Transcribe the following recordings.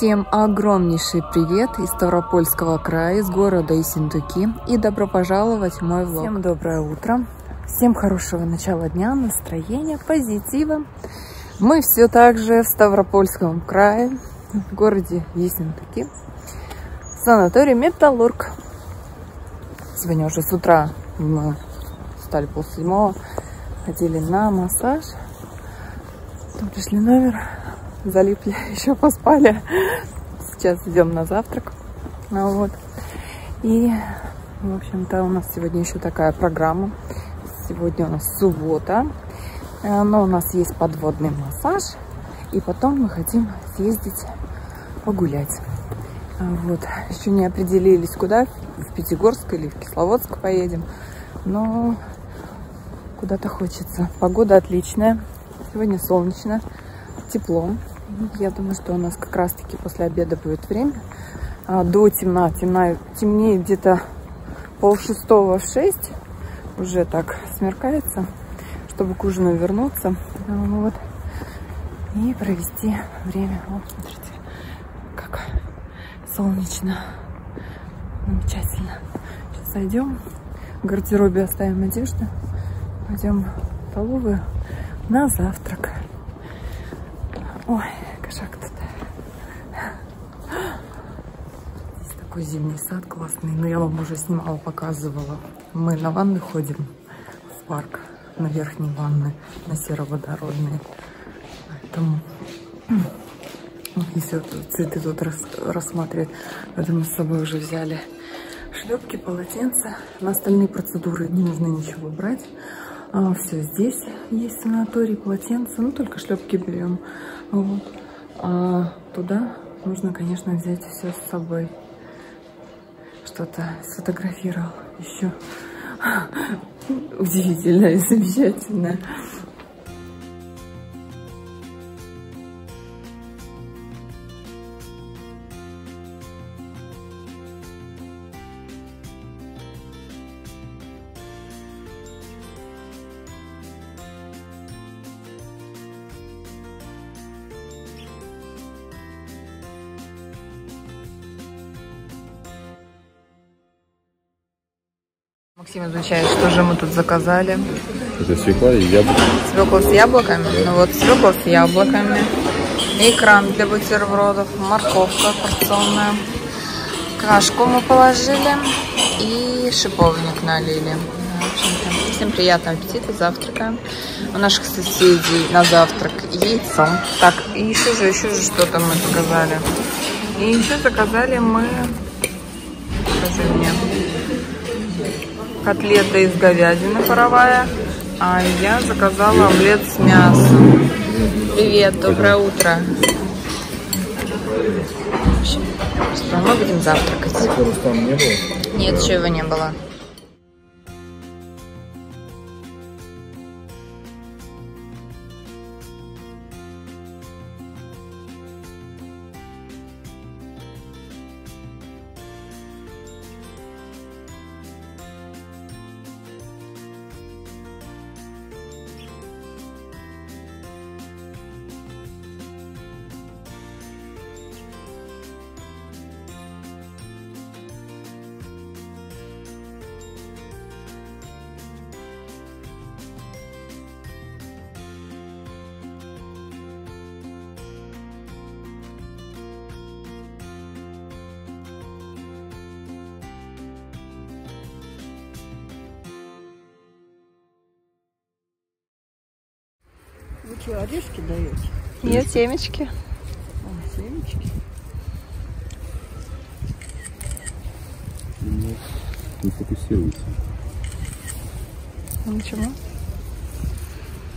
Всем огромнейший привет из Ставропольского края, из города Ессентуки, и добро пожаловать в мой влог. Всем доброе утро, всем хорошего начала дня, настроения, позитива. Мы все так же в Ставропольском крае, в городе Ессентуки, в санатории Металлург. Сегодня уже с утра мы встали пол 7, ходили на массаж, потом пришли наверх. Залипли, еще поспали. Сейчас идем на завтрак. Ну вот. И, в общем-то, у нас сегодня еще такая программа. Сегодня у нас суббота. Но у нас есть подводный массаж. И потом мы хотим съездить погулять. Вот. Еще не определились, куда. В Пятигорск или в Кисловодск поедем. Но куда-то хочется. Погода отличная. Сегодня солнечно. Тепло. Я думаю, что у нас как раз-таки после обеда будет время. До темнее где-то 5:30–6. Уже так смеркается, чтобы к ужину вернуться. Вот. И провести время. Вот, смотрите, как солнечно. Замечательно. Сейчас зайдем. В гардеробе оставим одежду. Пойдем в столовую на завтрак. Ой, кошак тут. Здесь такой зимний сад классный. Но я вам уже снимала, показывала. Мы на ванны ходим в парк. На верхней ванны, на сероводородные. Поэтому, если цветы тут рассматривать, это мы с собой уже взяли шлепки, полотенца. На остальные процедуры не нужно ничего брать. Все здесь есть санаторий, полотенца, ну только шлепки берем. Вот. А туда нужно, конечно, взять все с собой. Что-то сфотографировал еще. Удивительно и замечательно. Максим изучает, что же мы тут заказали. Это свекла и яблоки. Свекла с яблоками? Да. Ну вот, свекла с яблоками. Икра для бутербродов, морковка порционная. Кашку мы положили и шиповник налили. Всем приятного аппетита, завтрака. У наших соседей на завтрак яйцо. Так, и еще же что-то мы заказали. И еще заказали мы... Скажи мне... Котлета из говядины паровая, а я заказала омлет с мясом. Привет, доброе утро. В общем, что мы будем завтракать? Нет, еще его не было. Вы что, орешки даете? Нет, семечки. А, семечки. Нет, не фокусируется. А почему?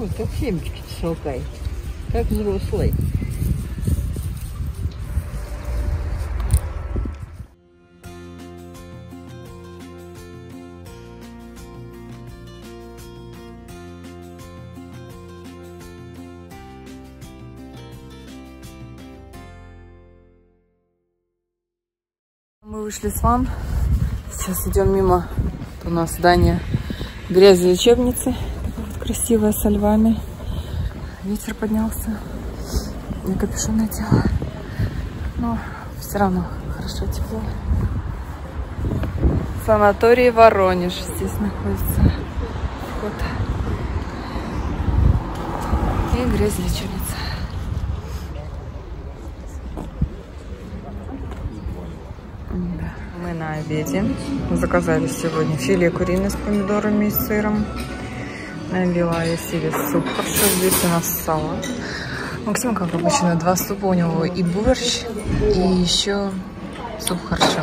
Ой, как семечки-то толкает. Как взрослый. Мы вышли с ванн. Сейчас идем мимо. Вот у нас здание грязи лечебницы. Такое вот красивое, со львами. Ветер поднялся. Я капюшон надела. но все равно хорошо, тепло. Санаторий Воронеж здесь находится. Вот. И грязь лечебница. Да. Мы на обеде. Заказали сегодня филе куриное с помидорами и сыром. Налила я себе суп. Хорошо, здесь у нас салат. Максим, как обычно, два супа у него, и борщ, и еще суп харчо.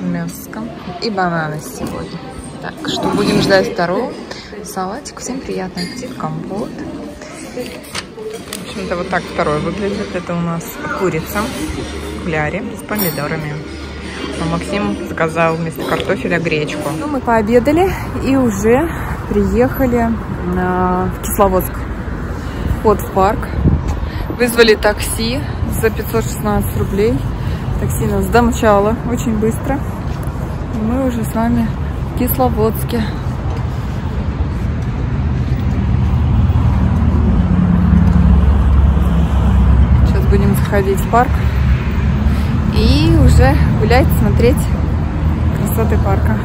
Мяско и бананы сегодня. Так что будем ждать второго. Салатик. Всем приятного аппетита. Компот. В общем-то, вот так второй выглядит. Это у нас курица в кляре с помидорами. А Максим заказал вместо картофеля гречку. Ну, мы пообедали и уже приехали в Кисловодск. Вход в парк. Вызвали такси за 516 рублей. Такси нас домчало очень быстро. И мы уже с вами в Кисловодске. Сейчас будем заходить в парк и уже гулять, смотреть красоты парка.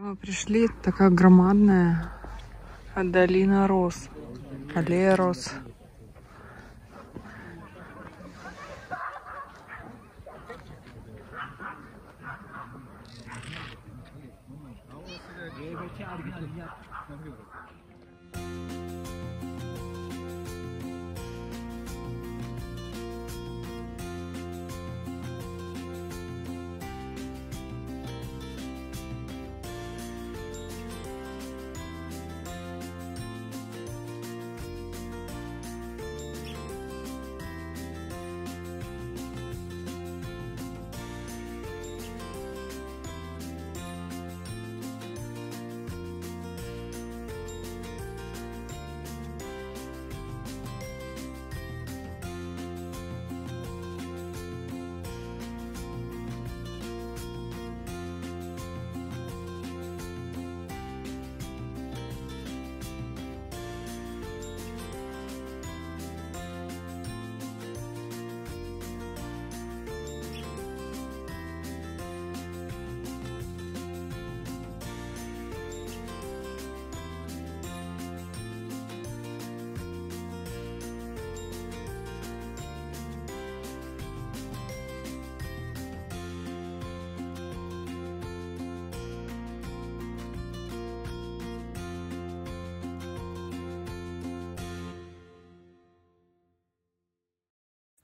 Мы пришли, такая громадная долина роз, аллея роз.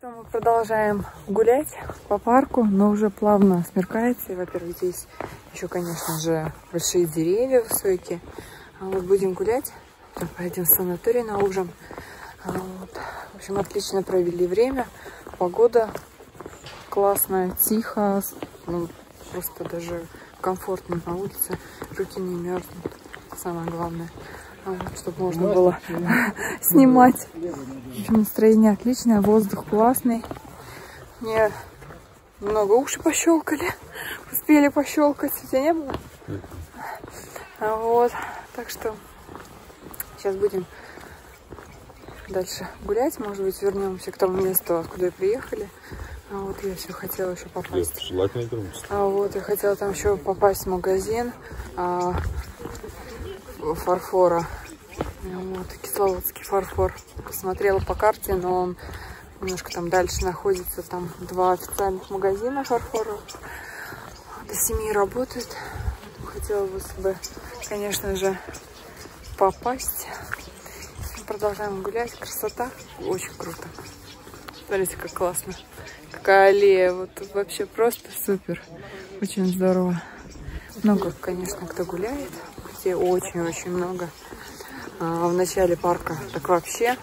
Мы продолжаем гулять по парку, но уже плавно смеркается. Во-первых, здесь еще, конечно же, большие деревья высокие. Вот будем гулять, пойдем в санаторий на ужин. Вот. В общем, отлично провели время. Погода классная, тихо, ну, просто даже комфортно на улице. Руки не мерзнут, самое главное. Вот, чтобы можно было снимать. Настроение отличное, воздух классный. Мне много уши пощелкали. Успели пощелкать, у тебя не было? Вот, так что сейчас будем дальше гулять. Может быть, вернемся к тому месту, откуда приехали. Вот, я все хотела еще попасть. Вот, я хотела там еще попасть в магазин фарфора. Вот, кисловодский фарфор. Посмотрела по карте, но он немножко там дальше находится. Там два официальных магазина фарфора. До 7 работает. Хотела бы, конечно же, попасть. Продолжаем гулять. Красота. Очень круто. Смотрите, как классно. Какая аллея. Вот тут вообще просто супер. Очень здорово. Много, конечно, кто гуляет. Очень-очень много. В начале парка так вообще.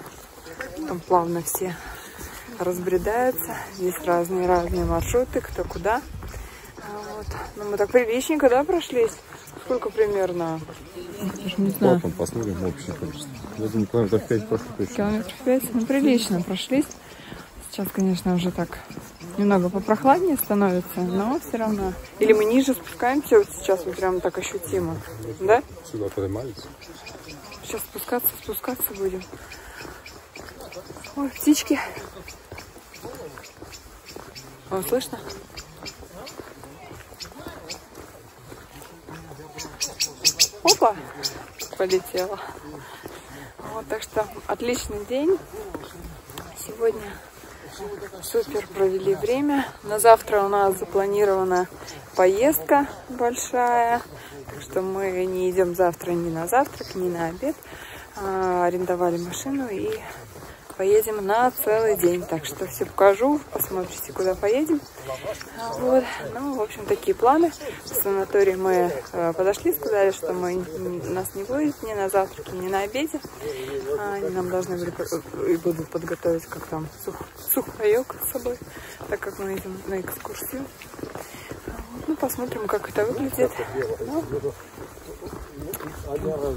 Там плавно все разбредаются. Здесь разные-разные маршруты, кто куда. Вот. Ну, мы так приличненько, да, прошлись? Сколько примерно? Не знаю. Потом посмотрим общее количество. Я думаю, километров 5 прошли. Километров 5? Ну, прилично прошлись. Сейчас, конечно, уже так немного попрохладнее становится, но все равно. Или мы ниже спускаемся, вот сейчас мы прям так ощутимо, да? Сюда поднимались. Сейчас спускаться будем. Ой, птички. Вам слышно? Опа! Полетела. Вот, так что отличный день. Сегодня супер провели время. На завтра у нас запланирована поездка большая. Так что мы не идем завтра ни на завтрак, ни на обед. Арендовали машину и поедем на целый день. Так что все покажу, посмотрите, куда поедем. Вот. Ну, в общем, такие планы. В санаторий мы подошли, сказали, что нас не будет ни на завтраке, ни на обеде. Они нам должны были и будут подготовить как там сухпаёк с собой, так как мы идем на экскурсию. Ну, посмотрим, как это выглядит.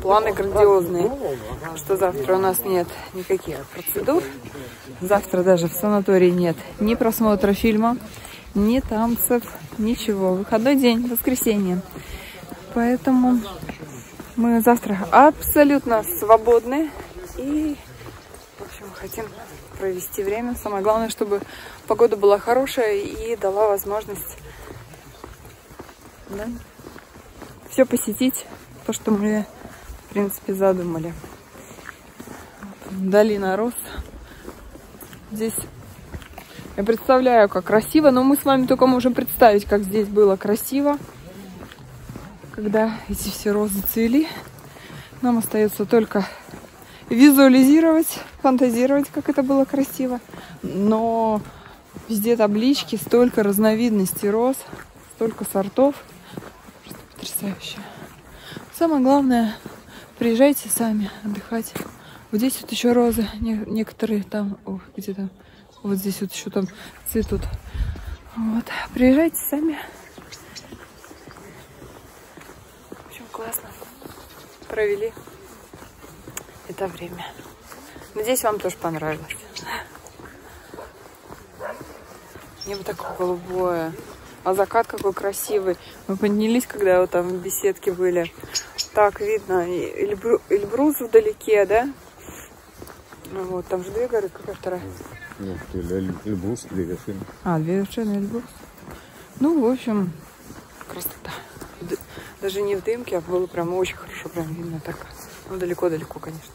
Планы грандиозные, что завтра у нас нет никаких процедур. Завтра даже в санатории нет ни просмотра фильма, ни танцев, ничего. Выходной день, воскресенье. Поэтому мы завтра абсолютно свободны и, в общем, хотим провести время. Самое главное, чтобы погода была хорошая и дала возможность, да, все посетить. То, что мы, в принципе, задумали. Долина Рос. Здесь я представляю, как красиво, но мы с вами только можем представить, как здесь было красиво, когда эти все розы цвели. Нам остается только визуализировать, фантазировать, как это было красиво. Но везде таблички, столько разновидностей роз, столько сортов. Просто потрясающе. Самое главное, приезжайте сами отдыхать. Вот здесь вот еще розы. Некоторые там, где-то, вот здесь вот еще там цветут. Вот, приезжайте сами. В общем, классно провели это время. Надеюсь, вам тоже понравилось. Небо такое голубое. А закат какой красивый. Мы поднялись, когда вот там в беседке были. Так видно Эльбрус вдалеке, да? Вот, там же две горы, какая вторая? Нет, Эльбрус, две вершины. А, две вершины Эльбрус. Ну, в общем, красота. Даже не в дымке, а было прям очень хорошо, прям видно так. Ну, далеко-далеко, конечно.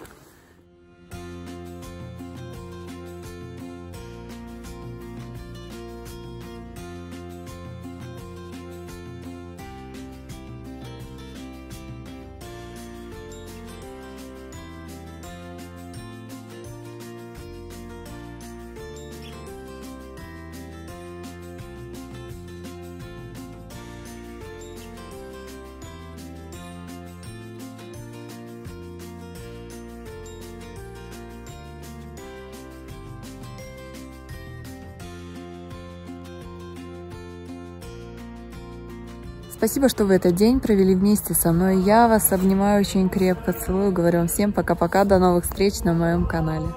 Спасибо, что вы этот день провели вместе со мной. Я вас обнимаю очень крепко, целую, говорю вам всем пока-пока, до новых встреч на моем канале.